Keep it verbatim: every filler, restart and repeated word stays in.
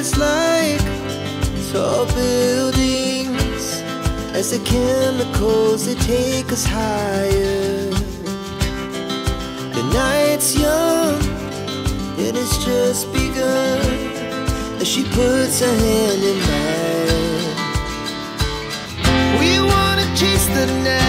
it's like tall buildings as the chemicals, they take us higher. The night's young and it's just begun as she puts her hand in mine. We wanna chase the night.